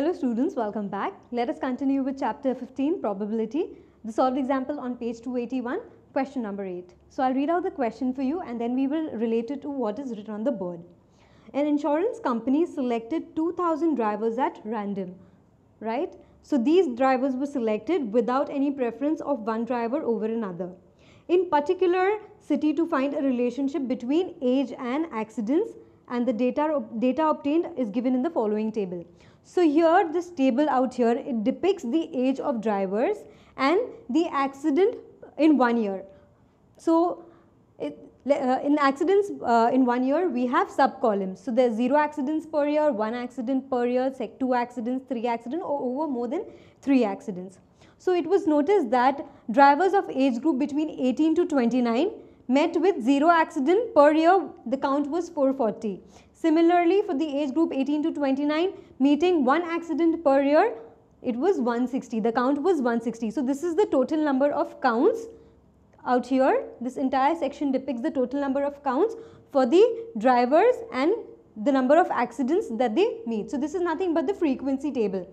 Hello students, welcome back. Let us continue with chapter 15, probability, the solved example on page 281, question number 8. So, I will read out the question for you and then we will relate it to what is written on the board. An insurance company selected 2000 drivers at random, right? So, these drivers were selected without any preference of one driver over another. In particular city to find a relationship between age and accidents, and the data obtained is given in the following table. So here, this table out here, it depicts the age of drivers and the accident in 1 year. So in accidents in 1 year, we have sub columns. So there's 0 accidents per year, 1 accident per year, 2 accidents, 3 accidents, or over more than 3 accidents. So it was noticed that drivers of age group between 18 to 29 met with 0 accident per year, the count was 440. Similarly, for the age group 18 to 29, meeting 1 accident per year, it was 160. The count was 160. So, this is the total number of counts out here. This entire section depicts the total number of counts for the drivers and the number of accidents that they meet. So, this is nothing but the frequency table.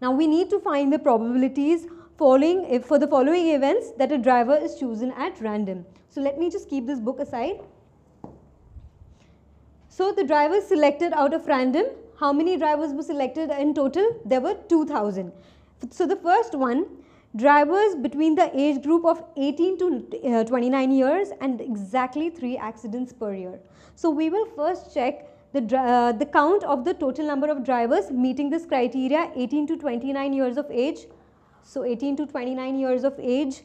Now, we need to find the probabilities for the following events that a driver is chosen at random. So, let me just keep this book aside. So, the drivers selected out of random, how many drivers were selected in total? There were 2000. So, the first one, drivers between the age group of 18 to 29 years and exactly 3 accidents per year. So, we will first check the count of the total number of drivers meeting this criteria 18 to 29 years of age. So, 18 to 29 years of age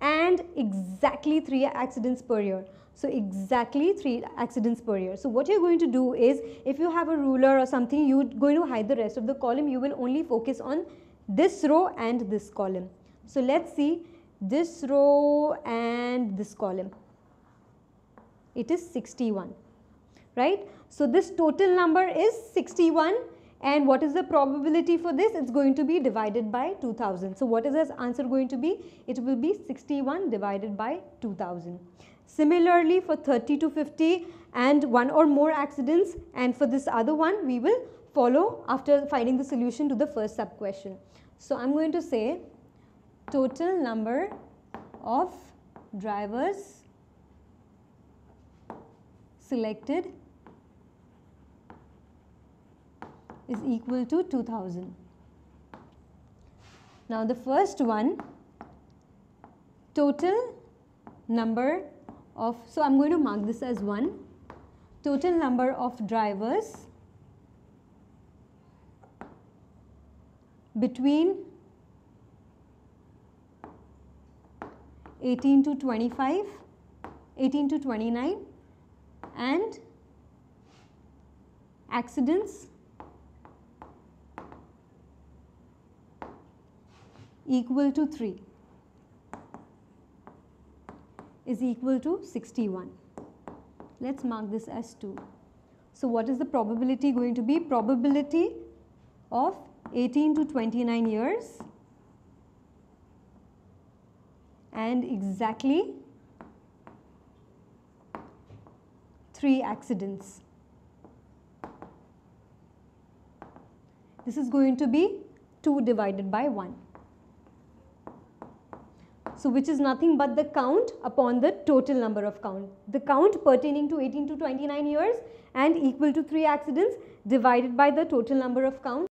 and exactly 3 accidents per year. So, exactly 3 accidents per year. So, what you are going to do is, if you have a ruler or something, you are going to hide the rest of the column. You will only focus on this row and this column. So, let's see this row and this column. It is 61, right? So, this total number is 61. And what is the probability for this? It's going to be divided by 2000. So, what is this answer going to be? It will be 61 divided by 2000. Similarly, for 30 to 50 and 1 or more accidents, and for this other one, we will follow after finding the solution to the first sub question. So, I'm going to say total number of drivers selected is equal to 2000. Now, the first one, total number of, so I'm going to mark this as 1, total number of drivers between 18 to 29 and accidents equal to 3 is equal to 61. Let's mark this as 2. So, what is the probability going to be? Probability of 18 to 29 years and exactly 3 accidents. This is going to be 2 divided by 1. So, which is nothing but the count upon the total number of count. The count pertaining to 18 to 29 years and equal to 3 accidents divided by the total number of count.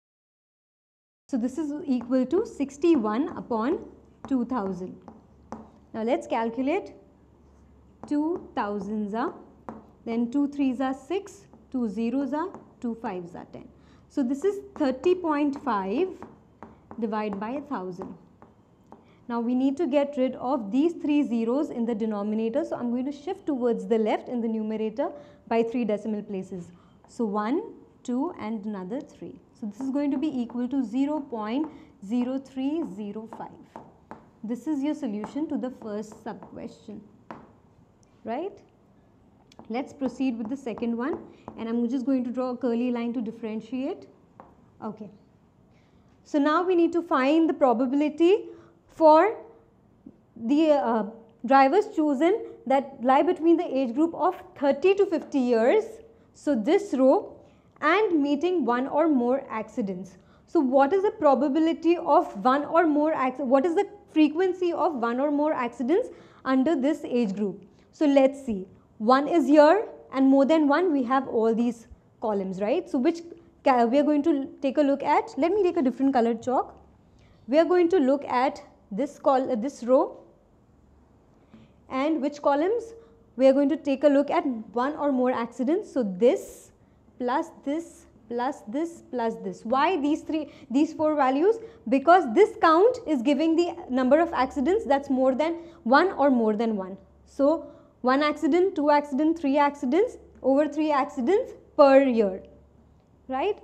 So, this is equal to 61 upon 2000. Now, let's calculate. 2 thousands are, then 2 threes are 6, 2 zeros are, 2 fives are 10. So, this is 30.5 divided by 1000. Now, we need to get rid of these 3 zeros in the denominator. So, I am going to shift towards the left in the numerator by 3 decimal places. So, 1, 2 and another 3. So, this is going to be equal to 0.0305. This is your solution to the first sub question, right? Let's proceed with the second one, and I am just going to draw a curly line to differentiate. Okay. So, now we need to find the probability for the drivers chosen that lie between the age group of 30 to 50 years, so this row, and meeting 1 or more accidents. So what is the probability of one or more, what is the frequency of one or more accidents under this age group? So let's see, one is here and more than one, we have all these columns, right? So which we are going to take a look at, let me take a different colored chalk. We are going to look at this row, and which columns? We are going to take a look at one or more accidents. So this plus this plus this plus this. Why these four values? Because this count is giving the number of accidents that's more than one or more than one. So one accident, two accident, three accidents, over three accidents per year, right?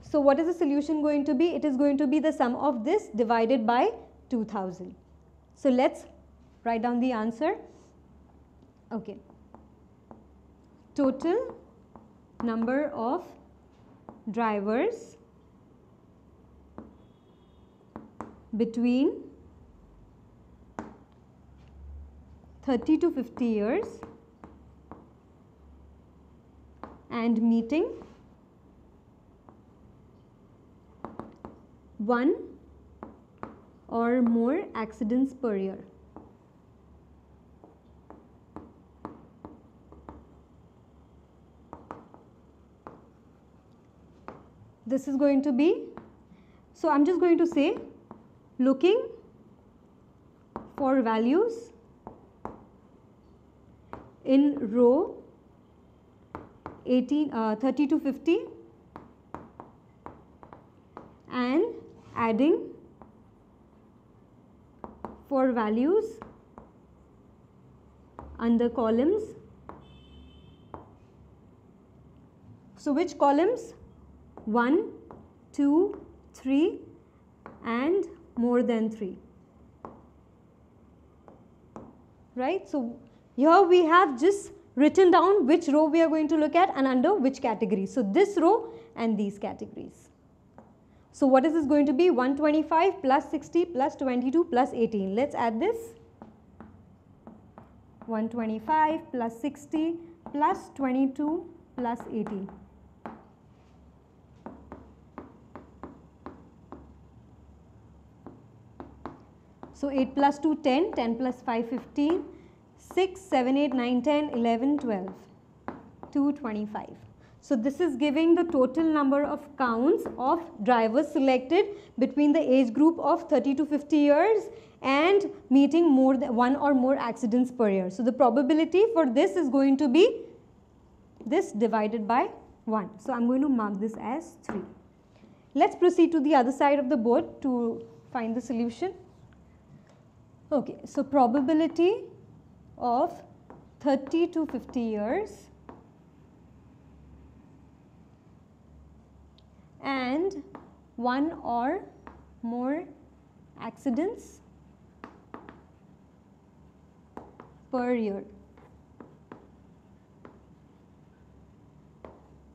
So what is the solution going to be? It is going to be the sum of this divided by 2000. So let's write down the answer. Okay, total number of drivers between 30 to 50 years and meeting 1 or more accidents per year. This is going to be, so I'm just going to say, looking for values in row 30 to 50 and adding for values under columns. So which columns? 1, 2, 3 and more than 3, right? So here we have just written down which row we are going to look at and under which category. So this row and these categories. So what is this going to be? 125 plus 60 plus 22 plus 18. Let's add this. 125 plus 60 plus 22 plus 18. So 8 plus 2, 10, 10 plus 5, 15, 6, 7, 8, 9, 10, 11, 12, 225. So this is giving the total number of counts of drivers selected between the age group of 30 to 50 years and meeting more than one or more accidents per year. So the probability for this is going to be this divided by 1. So I'm going to mark this as 3. Let's proceed to the other side of the board to find the solution. Okay, so probability of 30 to 50 years and one or more accidents per year.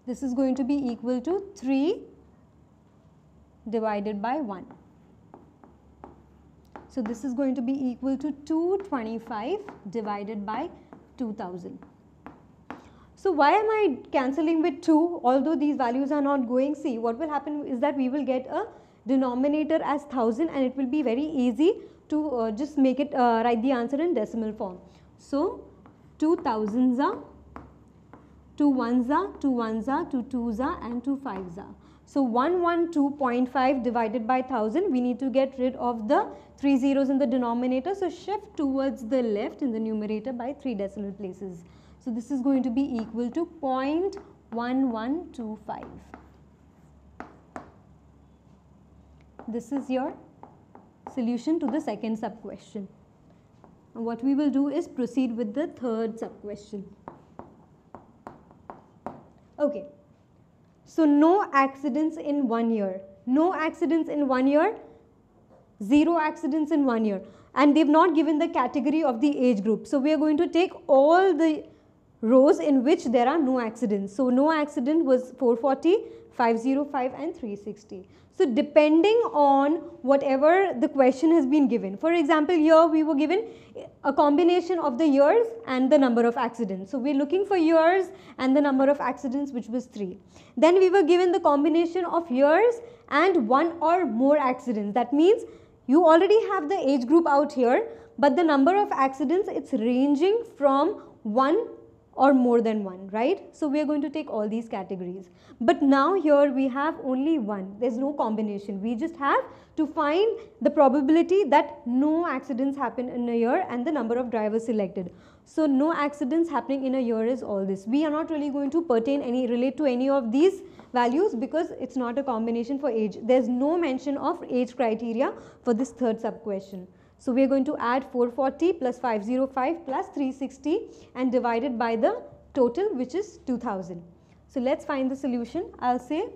This is going to be equal to 3 divided by 1. So this is going to be equal to 225 divided by 2000. So why am I cancelling with 2 although these values are not going? See, what will happen is that we will get a denominator as 1000 and it will be very easy to just make it write the answer in decimal form. So 2000s are 21s are 21s are 22s are and 25s are. So 112.5 divided by 1000, we need to get rid of the 3 zeros in the denominator. So shift towards the left in the numerator by 3 decimal places. So this is going to be equal to 0.1125. This is your solution to the second sub question. And what we will do is proceed with the third sub question. Okay. So no accidents in 1 year, no accidents in 1 year, 0 accidents in 1 year, and they've not given the category of the age group. So we are going to take all the rows in which there are no accidents. So no accident was 440, 505 and 360. So depending on whatever the question has been given, for example, here we were given a combination of the years and the number of accidents. So we're looking for years and the number of accidents, which was 3. Then we were given the combination of years and one or more accidents. That means you already have the age group out here, but the number of accidents, it's ranging from one or more than one, right? So we are going to take all these categories. But now here we have only one. There's no combination. We just have to find the probability that no accidents happen in a year and the number of drivers selected. So no accidents happening in a year is all this. We are not really going to relate to any of these values because it's not a combination for age. There's no mention of age criteria for this third sub question. So we are going to add 440 plus 505 plus 360 and divide it by the total, which is 2000. So let's find the solution. I'll say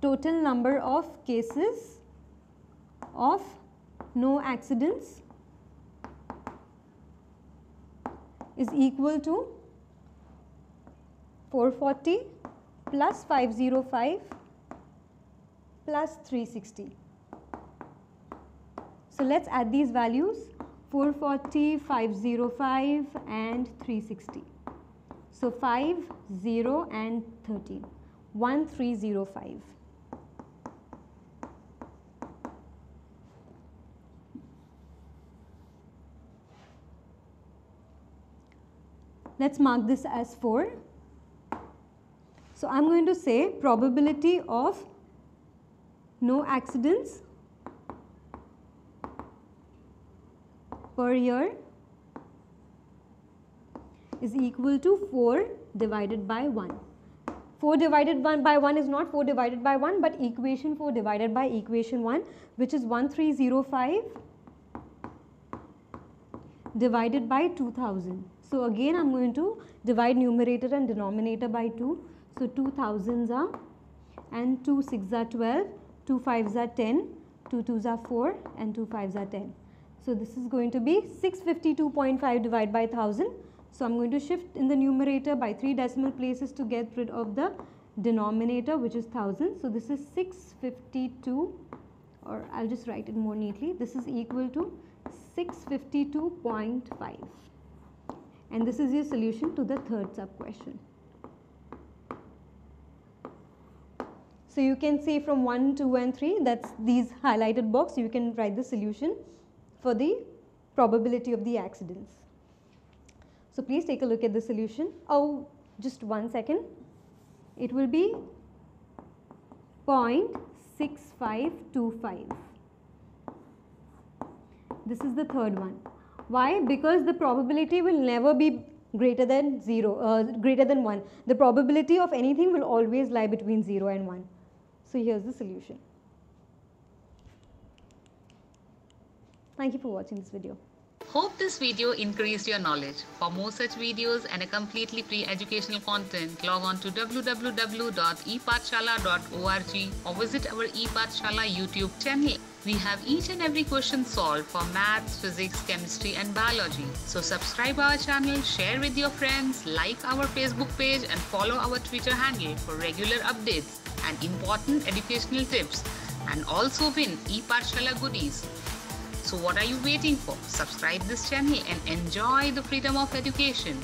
total number of cases of no accidents is equal to 440 plus 505 plus 360. So let's add these values, 440, 505 and 360. So 5, 0 and 13, 1305. Let's mark this as 4. So I'm going to say probability of no accidents per year is equal to 4 divided by 1. 4 divided by 1 is not 4 divided by 1, but equation 4 divided by equation 1, which is 1305 divided by 2000. So again I'm going to divide numerator and denominator by 2. So 2000s are and 2 6s are 12, 2 5s are 10, 2 2s are 4 and 2 5s are 10. So this is going to be 652.5 divided by 1000. So I'm going to shift in the numerator by 3 decimal places to get rid of the denominator, which is 1000. So this is 652, or I'll just write it more neatly. This is equal to 652.5. And this is your solution to the third sub question. So you can say from 1, 2 and 3, that's these highlighted box, you can write the solution for the probability of the accidents. So please take a look at the solution. Oh, just 1 second. It will be 0.6525. This is the third one. Why? Because the probability will never be greater than 1. The probability of anything will always lie between 0 and 1. So here's the solution. Thank you for watching this video. Hope this video increased your knowledge. For more such videos and a completely free educational content, log on to www.epaathshaala.org or visit our ePaathshaala YouTube channel. We have each and every question solved for maths, physics, chemistry and biology. So subscribe our channel, share with your friends, like our Facebook page and follow our Twitter handle for regular updates and important educational tips, and also win ePaathshaala goodies. So what are you waiting for? Subscribe this channel and enjoy the freedom of education.